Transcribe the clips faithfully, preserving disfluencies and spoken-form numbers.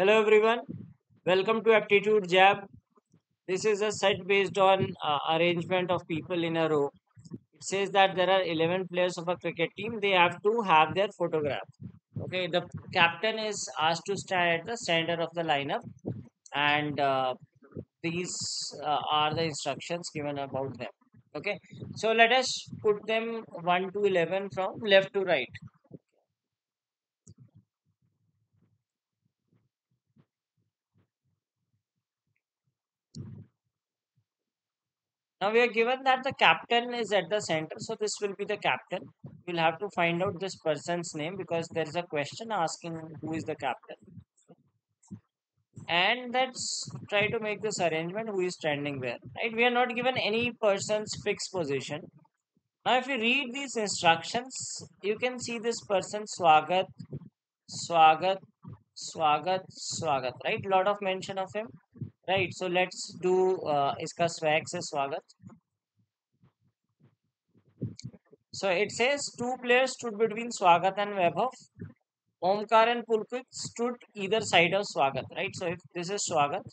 Hello everyone, welcome to Aptitude Jab. This is a set based on uh, arrangement of people in a row. It says that there are eleven players of a cricket team. They have to have their photograph. Okay, the captain is asked to stand at the center of the lineup, and uh, these uh, are the instructions given about them. Okay, so let us put them one to eleven from left to right. Now we are given that the captain is at the center, so this will be the captain. We will have to find out this person's name because there is a question asking who is the captain. And let's try to make this arrangement, who is standing where. Right? We are not given any person's fixed position. Now if you read these instructions, you can see this person Swagat, Swagat, Swagat, Swagat. Right? Lot of mention of him. Right, so let's do uh, iska swag se swagat. So it says two players stood between Swagat and Vaibhav. Omkar and Pulkit stood either side of Swagat. Right, so if this is Swagat,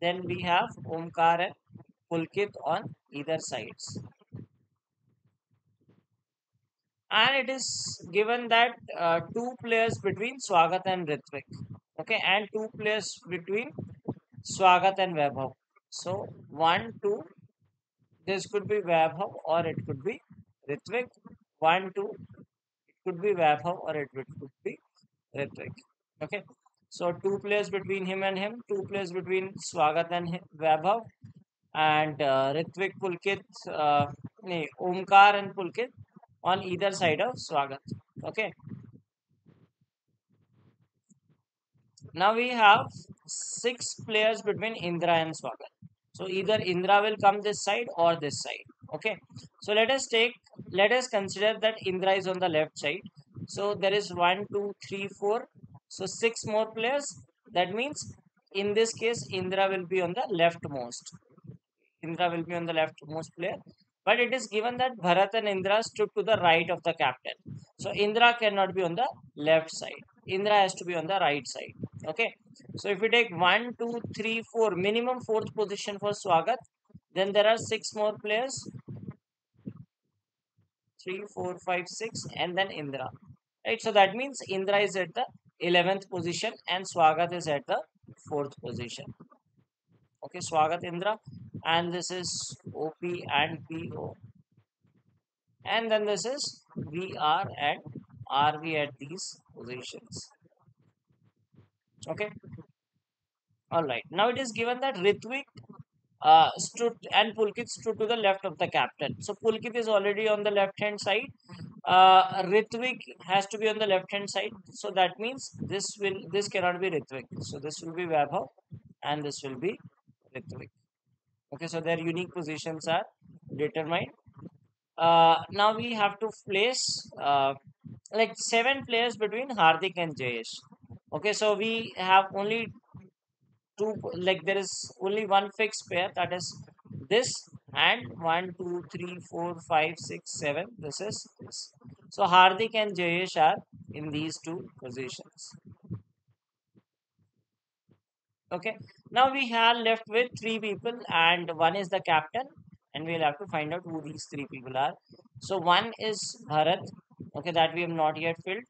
then we have Omkar and Pulkit on either sides. And it is given that uh, two players between Swagat and Ritvik. Okay, and two players between Swagat and Vaibhav. So, one, two, this could be Vaibhav or it could be Ritvik. one, two, it could be Vaibhav or it could be Ritvik. Okay. So, two players between him and him, two players between Swagat and Vaibhav, and uh, Ritvik, Pulkit, uh, nee, Omkar and Pulkit on either side of Swagat. Okay. Now we have six players between Indra and Swagat. So either Indra will come this side or this side. Okay. So let us take, let us consider that Indra is on the left side. So there is one, two, three, four. So six more players. That means in this case, Indra will be on the leftmost. Indra will be on the leftmost player. But it is given that Bharat and Indra stood to the right of the captain. So Indra cannot be on the left side. Indra has to be on the right side. Okay. So if we take one, two, three, four, minimum fourth position for Swagat, then there are six more players. three, four, five, six, and then Indra. Right. So that means Indra is at the eleventh position and Swagat is at the fourth position. Okay, Swagat, Indra. And this is O P and P O. And then this is V R and R V at these positions. Okay. Alright. Now it is given that Ritvik uh, stood and Pulkit stood to the left of the captain. So Pulkit is already on the left hand side. Uh, Ritvik has to be on the left hand side. So that means this will this cannot be Ritvik. So this will be Vaibhav and this will be Ritvik. Okay, so their unique positions are determined. Uh, now we have to place uh, like seven players between Hardik and Jayesh. Okay, so we have only two, like there is only one fixed pair, that is this, and one, two, three, four, five, six, seven, this is this. So Hardik and Jayesh are in these two positions. Okay, now we are left with three people and one is the captain, and we will have to find out who these three people are. So one is Bharat, okay, that we have not yet filled,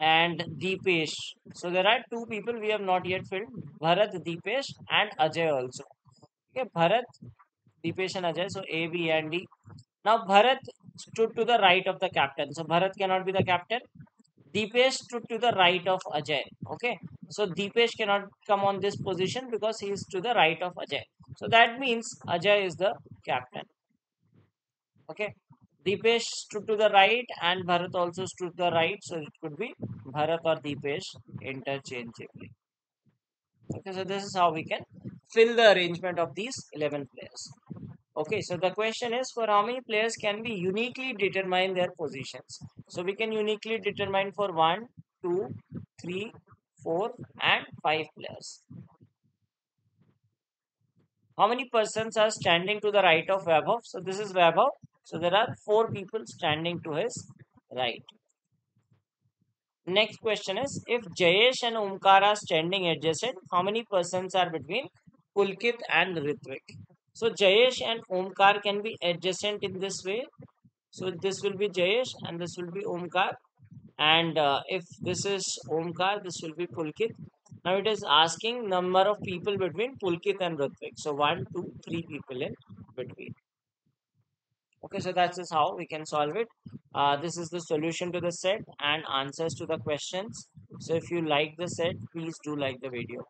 and Deepesh. So there are two people we have not yet filled, Bharat, Deepesh and Ajay also. Okay, Bharat, Deepesh and Ajay, so A, B and D. Now Bharat stood to the right of the captain, so Bharat cannot be the captain. Deepesh stood to the right of Ajay, okay. So Deepesh cannot come on this position because he is to the right of Ajay. So that means Ajay is the captain. Okay. Deepesh stood to the right and Bharat also stood to the right. So it could be Bharat or Deepesh interchangeably. Okay. So this is how we can fill the arrangement of these eleven players. Okay. So the question is, for how many players can we uniquely determine their positions? So we can uniquely determine for one, two, three, four and five players. How many persons are standing to the right of Vaibhav? So this is Vaibhav. So there are four people standing to his right. Next question is, if Jayesh and Omkar are standing adjacent, how many persons are between Pulkit and Ritvik? So Jayesh and Omkar can be adjacent in this way. So this will be Jayesh and this will be Omkar. And uh, if this is Omkar, this will be Pulkit. Now it is asking number of people between Pulkit and Ritvik. So one, two, three people in between. Okay, so that's just how we can solve it. Uh, this is the solution to the set and answers to the questions. So if you like the set, please do like the video.